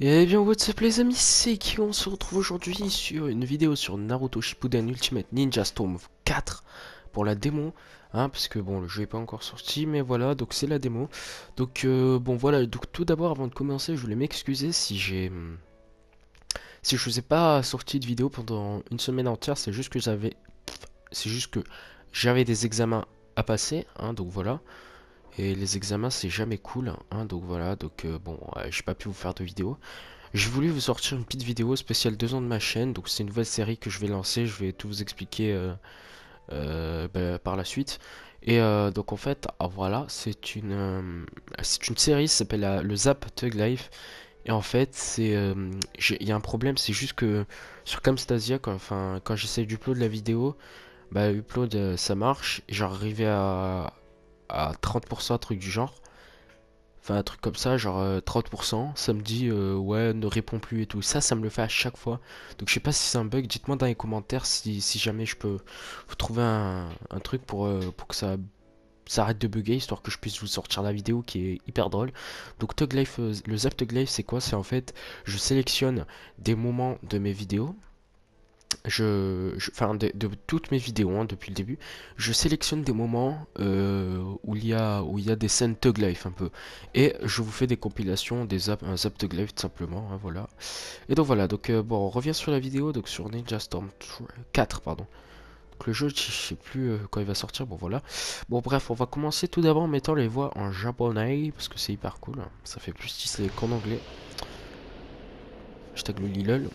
Et bien what's up les amis, c'est Kyūbi, on se retrouve aujourd'hui sur une vidéo sur Naruto Shippuden Ultimate Ninja Storm 4 pour la démo, hein, parce que bon le jeu n'est pas encore sorti, mais voilà, donc c'est la démo. Donc bon voilà, donc tout d'abord avant de commencer je voulais m'excuser si je faisais pas sorti de vidéo pendant une semaine entière, c'est juste que j'avais des examens à passer, hein, donc voilà. Et les examens c'est jamais cool, hein, donc voilà, donc bon, j'ai pas pu vous faire de vidéo. J'ai voulu vous sortir une petite vidéo spéciale 2 ans de ma chaîne, donc c'est une nouvelle série que je vais lancer, je vais tout vous expliquer bah, par la suite. Et donc en fait, voilà, c'est une série qui s'appelle le Zap Thug Life. Et en fait, c'est il y a un problème, c'est juste que sur Camtasia, quand j'essaie d'upload la vidéo, bah upload ça marche, et j'arrivais à 30% truc du genre, enfin un truc comme ça, genre 30%, ça me dit ouais ne réponds plus et tout, ça me le fait à chaque fois, donc je sais pas si c'est un bug, dites moi dans les commentaires si jamais je peux vous trouver un truc pour que ça arrête de bugger, histoire que je puisse vous sortir la vidéo qui est hyper drôle. Donc Thug Life, le Zap Thug Life c'est quoi? C'est en fait je sélectionne des moments de mes vidéos, enfin de toutes mes vidéos, hein, depuis le début, je sélectionne des moments où il y a des scènes Thug Life un peu, et je vous fais des compilations, un Zap Thug Life tout simplement, hein, voilà. Et donc voilà, donc bon, on revient sur la vidéo, donc sur Ninja Storm 4 pardon. Donc le jeu, je sais plus quand il va sortir, bon voilà. Bon bref, on va commencer tout d'abord en mettant les voix en japonais parce que c'est hyper cool, hein, ça fait plus stylé qu'en anglais. Hashtag le lilol.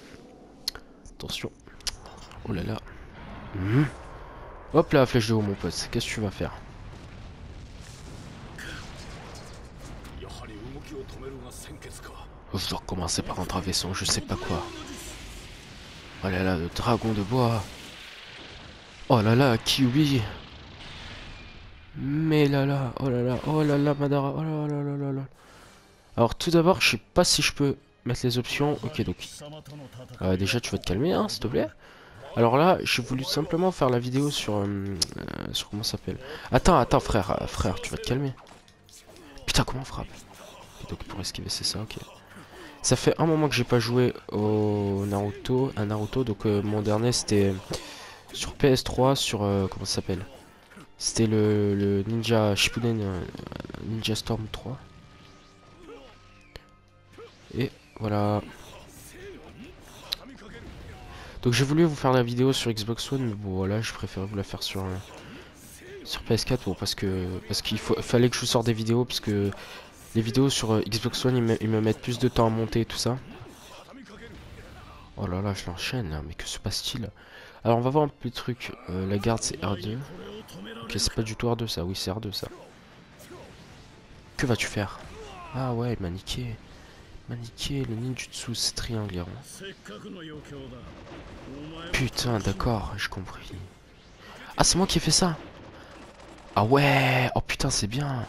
Attention. Oh là là. Mmh. Hop là, flèche de haut mon pote, qu'est-ce que tu vas faire? Je dois recommencer par entraver son je sais pas quoi. Oh là là, le dragon de bois. Oh là là, Kyūbi. Mais là là, oh là là, oh là là, Madara, oh là là là là là. Alors tout d'abord, je sais pas si je peux mettre les options. Ok, donc déjà tu vas te calmer, hein, s'il te plaît. Alors là, j'ai voulu simplement faire la vidéo sur comment ça s'appelle. Attends, frère, tu vas te calmer. Putain, comment on frappe? Donc pour esquiver, c'est ça, ok. Ça fait un moment que j'ai pas joué à Naruto, donc mon dernier c'était sur PS3, sur comment ça s'appelle? C'était le Ninja Shippuden Ninja Storm 3. Et voilà. Donc j'ai voulu vous faire la vidéo sur Xbox One, mais bon voilà, je préfère vous la faire sur PS4, bon, parce qu'il fallait que je vous sorte des vidéos, parce que les vidéos sur Xbox One ils me mettent plus de temps à monter et tout ça. Oh là là, je l'enchaîne là, mais que se passe-t-il? Alors on va voir un peu de trucs, la garde c'est R2. Ok, c'est pas du tout R2 ça, oui c'est R2 ça. Que vas-tu faire? Ah ouais, il m'a niqué. Maniquer le ninjutsu, c'est triangulaire. Putain, d'accord, j'ai compris. Ah, c'est moi qui ai fait ça. Ah ouais, oh putain, c'est bien.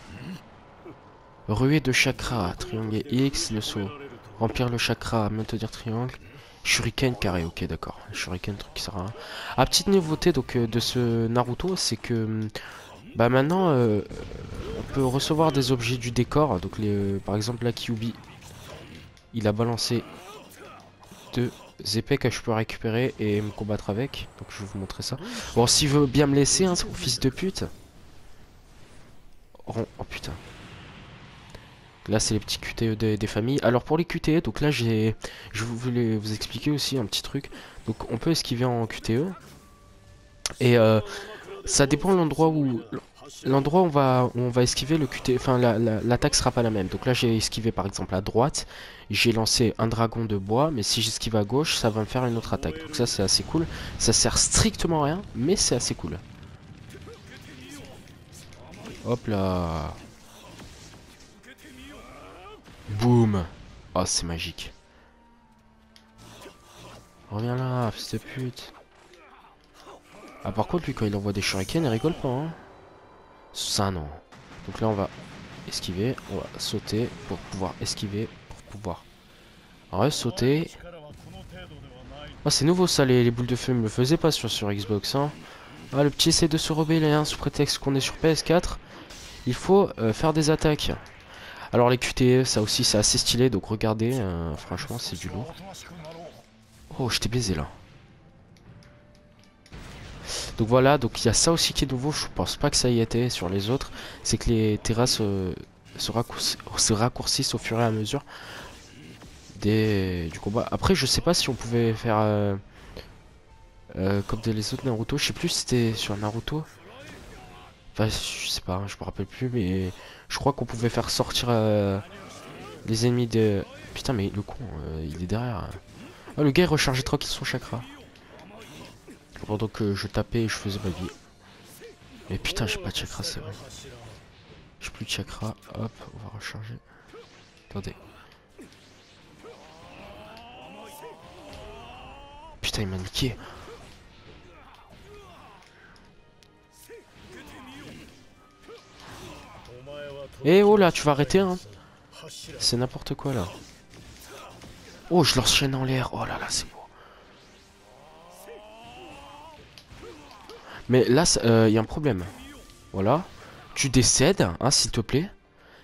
Ruée de chakra, triangle et X, le saut. Remplir le chakra, maintenir triangle. Shuriken carré, ok, d'accord. Shuriken, truc qui sert à rien. Ah, petite nouveauté donc de ce Naruto, c'est que bah maintenant on peut recevoir des objets du décor. Donc les, par exemple, la Kyūbi. Il a balancé 2 épées que je peux récupérer et me combattre avec. Donc je vais vous montrer ça. Bon, s'il veut bien me laisser, hein, son fils de pute. Oh, oh putain. Là, c'est les petits QTE des familles. Alors pour les QTE, donc là, je voulais vous expliquer aussi un petit truc. Donc on peut esquiver en QTE. Et ça dépend de l'endroit où... L'endroit où on va esquiver le QTE, enfin l'attaque sera pas la même. Donc là j'ai esquivé par exemple à droite, j'ai lancé un dragon de bois, mais si j'esquive à gauche ça va me faire une autre attaque. Donc ça c'est assez cool, ça sert strictement à rien, mais c'est assez cool. Hop là. Boum. Oh c'est magique. Reviens là, fils de pute. Ah par contre lui quand il envoie des shurikens il rigole pas, hein. Susanoo. Donc là on va esquiver, on va sauter pour pouvoir esquiver, pour pouvoir ressauter. Oh c'est nouveau ça, les boules de feu me le faisaient pas sur Xbox, hein. Ah le petit essaie de se rebeller, hein, sous prétexte qu'on est sur PS4. Il faut faire des attaques. Alors les QTE, ça aussi c'est assez stylé, donc regardez, franchement c'est du lourd. Oh, je t'ai baisé là. Donc voilà, donc il y a ça aussi qui est nouveau, je pense pas que ça y était sur les autres, c'est que les terrasses se raccourcissent au fur et à mesure du combat. Après je sais pas si on pouvait faire comme les autres Naruto, je sais plus si c'était sur Naruto. Enfin, je sais pas, je me rappelle plus, mais je crois qu'on pouvait faire sortir les ennemis de... Putain, mais le con, il est derrière. Ah, le gars il rechargeait tranquille son chakra. Pendant que je tapais et je faisais ma vie. Mais putain, j'ai pas de chakra, c'est vrai. J'ai plus de chakra, hop, on va recharger. Attendez. Putain, il m'a niqué. Eh oh là, tu vas arrêter hein. C'est n'importe quoi là. Oh, je l'enchaîne en l'air. Oh là là, c'est beau. Mais là, il y a un problème. Voilà. Tu décèdes, hein, s'il te plaît.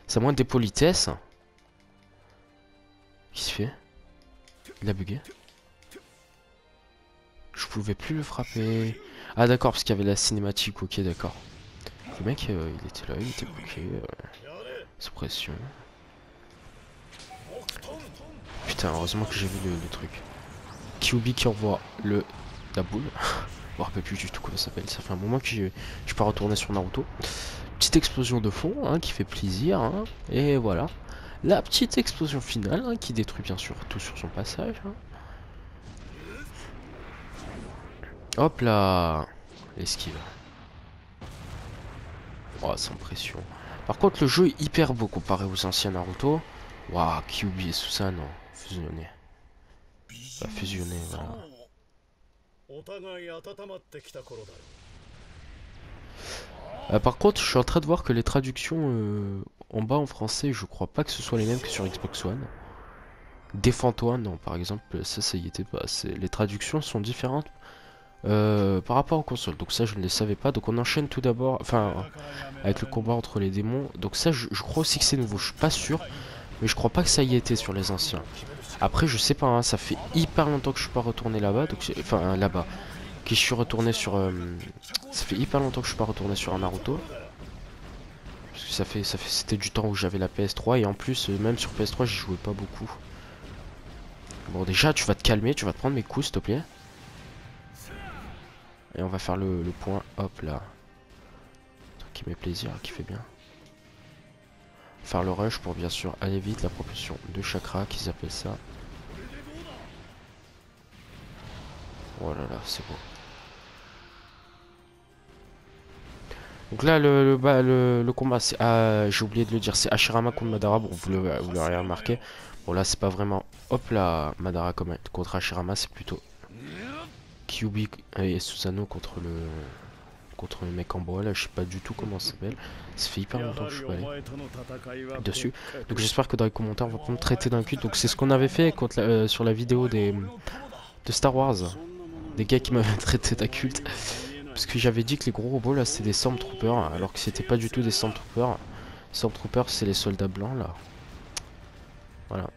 C'est moins des politesses. Qu'est-ce qu'il fait? Il a bugué. Je pouvais plus le frapper. Ah d'accord, parce qu'il y avait la cinématique. Ok, d'accord. Le mec, il était là, il était bloqué. Sous pression. Putain, heureusement que j'ai vu le truc. Kyūbi qui envoie la boule. Je me rappelle plus du tout comment ça s'appelle. Ça fait un moment que je peux pas retourner sur Naruto. Petite explosion de fond, hein, qui fait plaisir. Hein. Et voilà. La petite explosion finale, hein, qui détruit bien sûr tout sur son passage. Hein. Hop là. L'esquive. Oh, sans pression. Par contre, le jeu est hyper beau comparé aux anciens Naruto. Waouh, Kyūbi et Susanoo fusionner. Bah, fusionner, voilà. Par contre, je suis en train de voir que les traductions en bas en français, je crois pas que ce soit les mêmes que sur Xbox One. Défends-toi, non, par exemple, ça y était pas. Les traductions sont différentes. Par rapport aux consoles, donc ça je ne le savais pas. Donc on enchaîne tout d'abord, enfin avec le combat entre les démons. Donc ça je crois aussi que c'est nouveau, je suis pas sûr, mais je crois pas que ça y était sur les anciens. Après je sais pas, hein, ça fait hyper longtemps que je suis pas retourné là-bas, donc enfin là-bas, que je suis retourné sur. Ça fait hyper longtemps que je suis pas retourné sur un Naruto. Parce que c'était du temps où j'avais la PS3 et en plus même sur PS3 j'y jouais pas beaucoup. Bon déjà tu vas te calmer, tu vas te prendre mes coups s'il te plaît. Et on va faire le point, hop là. Un truc qui met plaisir, qui fait bien. Faire le rush pour bien sûr aller vite, la propulsion de chakra, qu'ils appellent ça. Oh là là, c'est beau. Donc là, le combat, c'est... Ah, j'ai oublié de le dire, c'est Hashirama contre Madara, bon, vous l'aurez remarqué. Bon là, c'est pas vraiment... Hop là, Madara contre Hashirama, c'est plutôt... Kyūbi et Susanoo contre le mec en bois là, je sais pas du tout comment ça s'appelle. Ça fait hyper longtemps que je suis pas allé dessus. Donc j'espère que dans les commentaires on va pas me traiter d'un cul. Donc c'est ce qu'on avait fait contre sur la vidéo de Star Wars. Des gars qui m'avaient traité d'inculte. Parce que j'avais dit que les gros robots là c'était des Stormtroopers. Alors que c'était pas du tout des Stormtroopers. Stormtroopers c'est les soldats blancs là. Voilà.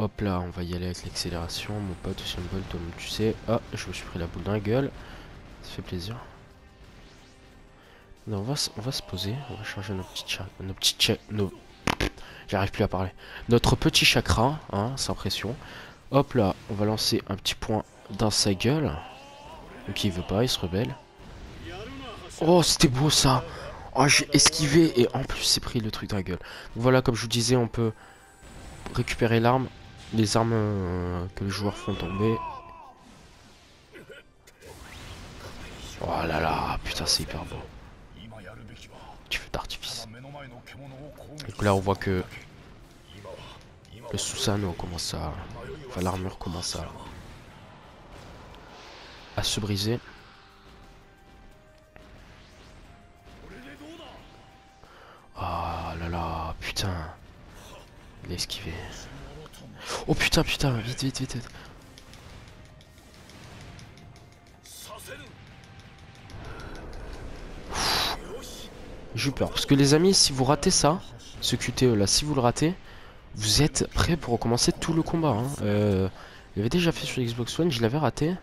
Hop là, on va y aller avec l'accélération, mon pote, c'est une balle, toi, tu sais. Ah, je me suis pris la boule dans la gueule. Ça fait plaisir. Non, on va se poser, on va changer nos petits j'arrive plus à parler. Notre petit chakra, hein, sans pression. Hop là, on va lancer un petit point dans sa gueule. Donc il veut pas, il se rebelle. Oh, c'était beau ça. Oh, j'ai esquivé et en plus c'est pris le truc dans la gueule. Voilà, comme je vous disais, on peut... récupérer l'arme, les armes que les joueurs font tomber. Oh là là, putain c'est hyper beau. Tu fais d'artifice. Donc là on voit que le Susanoo commence à... Enfin l'armure commence à se briser. Oh là là, putain. Il a esquivé. Oh putain, putain, vite, vite, vite, vite. J'ai eu peur. Parce que les amis, si vous ratez ça, ce QTE là, si vous le ratez, vous êtes prêts pour recommencer tout le combat. Hein. Je l'avais déjà fait sur Xbox One, je l'avais raté.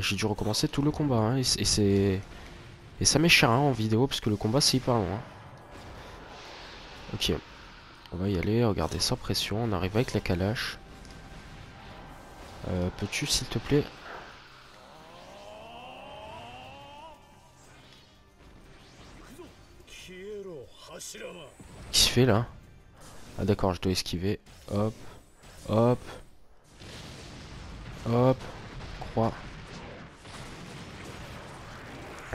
J'ai dû recommencer tout le combat. Hein. Et ça m'est cher hein, en vidéo, parce que le combat c'est hyper long. Hein. Ok. On va y aller, regardez, sans pression, on arrive avec la calache. Peux-tu s'il te plaît... Qu'est-ce qu'il fait là? Ah d'accord, je dois esquiver. Hop, hop, hop, croix.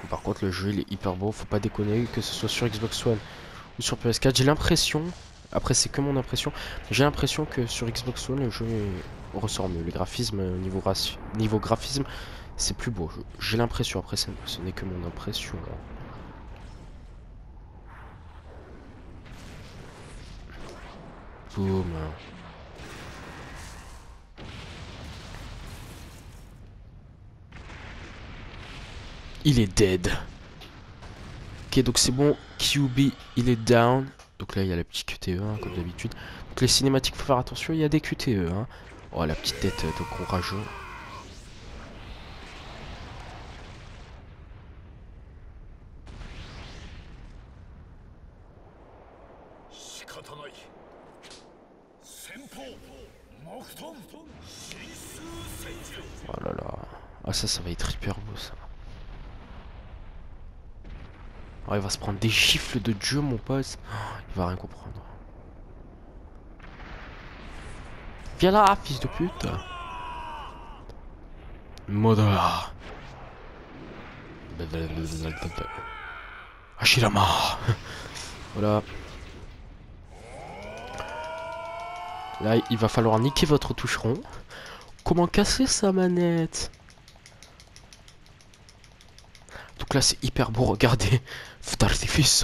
Par contre le jeu il est hyper beau, faut pas déconner, que ce soit sur Xbox One ou sur PS4. J'ai l'impression, après c'est que mon impression, j'ai l'impression que sur Xbox One le jeu ressort mieux. Le graphisme, niveau graphisme, c'est plus beau. J'ai l'impression, après ce n'est que mon impression. Boum. Il est dead. Ok, donc c'est bon. Kyūbi, il est down. Donc là, il y a la petite QTE, hein, comme d'habitude. Donc les cinématiques, faut faire attention, il y a des QTE. Hein. Oh, la petite tête de gros rageux. Oh là là. Ah ça, ça va être hyper beau ça. Oh, il va se prendre des gifles de Dieu mon pote. Oh, il va rien comprendre. Viens là fils de pute. Madara. Hashirama. Voilà. Là il va falloir niquer votre toucheron. Comment casser sa manette? Donc là c'est hyper beau, regardez. Feu d'artifice.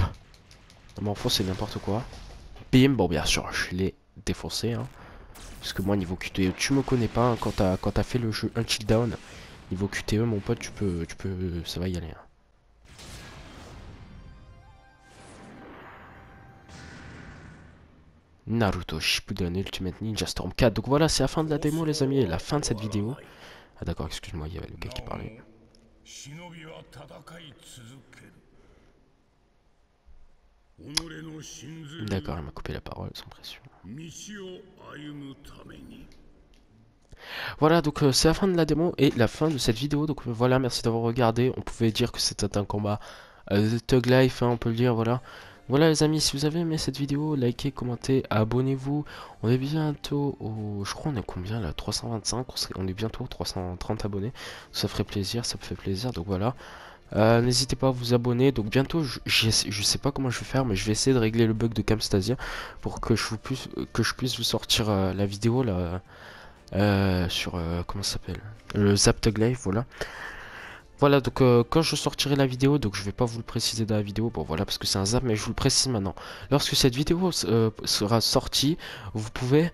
Non mais en fond c'est n'importe quoi. Bim, bon bien sûr je l'ai défoncé hein. Parce que moi niveau QTE, tu me connais pas hein, quand t'as fait le jeu Unkill Down. Niveau QTE mon pote tu peux ça va y aller hein. Naruto Shippuden Ultimate Ninja Storm 4. Donc voilà, c'est la fin de la démo les amis, et la fin de cette vidéo. Ah d'accord, excuse-moi, il y avait le gars qui parlait. D'accord, il m'a coupé la parole, sans pression. Voilà, donc c'est la fin de la démo et la fin de cette vidéo. Donc voilà, merci d'avoir regardé. On pouvait dire que c'était un combat Thug Life, hein, on peut le dire, voilà. Voilà les amis, si vous avez aimé cette vidéo, likez, commentez, abonnez-vous. On est bientôt au... Je crois on est combien là, 325, on est bientôt 330 abonnés. Ça ferait plaisir, ça me fait plaisir, donc voilà. N'hésitez pas à vous abonner. Donc bientôt, je sais pas comment je vais faire, mais je vais essayer de régler le bug de Camtasia pour que je puisse vous sortir la vidéo là sur... comment ça s'appelle? Le Zap Tag Live, voilà. Voilà, donc quand je sortirai la vidéo, donc je vais pas vous le préciser dans la vidéo, bon voilà, parce que c'est un zap, mais je vous le précise maintenant. Lorsque cette vidéo sera sortie, vous pourrez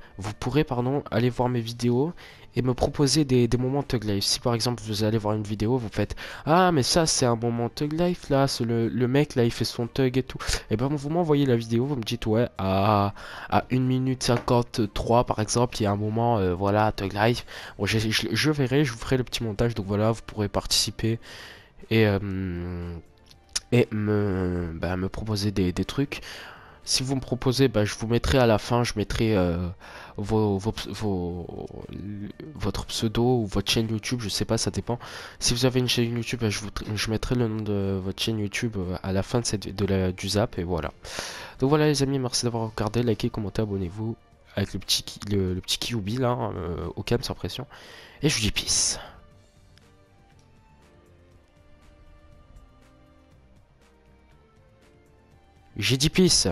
aller voir mes vidéos et me proposer des moments Thug Life. Si par exemple vous allez voir une vidéo, vous faites « Ah, mais ça c'est un moment Thug Life, là, le mec là, il fait son thug et tout. » Et ben vous m'envoyez la vidéo, vous me dites « Ouais, à 1 minute 53 par exemple, il y a un moment, voilà, Thug Life. Bon, » je verrai, je vous ferai le petit montage, donc voilà, vous pourrez participer et me proposer des trucs. Si vous me proposez, bah, je vous mettrai à la fin, je mettrai votre pseudo ou votre chaîne YouTube, je sais pas, ça dépend. Si vous avez une chaîne YouTube, bah, je mettrai le nom de votre chaîne YouTube à la fin du zap, et voilà. Donc voilà les amis, merci d'avoir regardé, likez, commentez, abonnez-vous, avec le petit Kyūbi là, au calme, sans pression. Et je vous dis peace. J'ai dit peace.